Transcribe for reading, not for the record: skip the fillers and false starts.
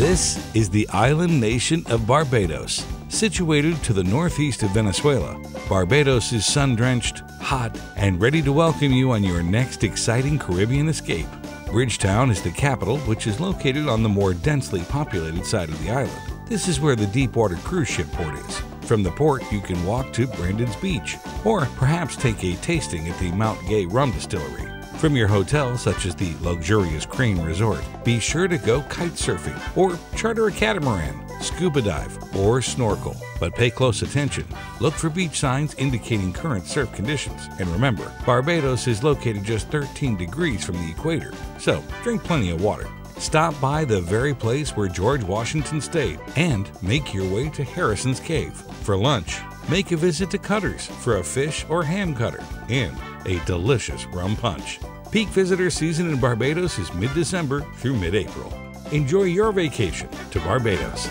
This is the island nation of Barbados. Situated to the northeast of Venezuela, Barbados is sun-drenched, hot, and ready to welcome you on your next exciting Caribbean escape. Bridgetown is the capital, which is located on the more densely populated side of the island. This is where the deep-water cruise ship port is. From the port, you can walk to Brandon's Beach, or perhaps take a tasting at the Mount Gay Rum Distillery. From your hotel, such as the luxurious Crane Resort, be sure to go kite surfing, or charter a catamaran, scuba dive, or snorkel. But pay close attention. Look for beach signs indicating current surf conditions. And remember, Barbados is located just 13 degrees from the equator, so drink plenty of water. Stop by the very place where George Washington stayed and make your way to Harrison's Cave. For lunch, make a visit to Cutters for a fish or ham cutter and a delicious rum punch. Peak visitor season in Barbados is mid-December through mid-April. Enjoy your vacation to Barbados.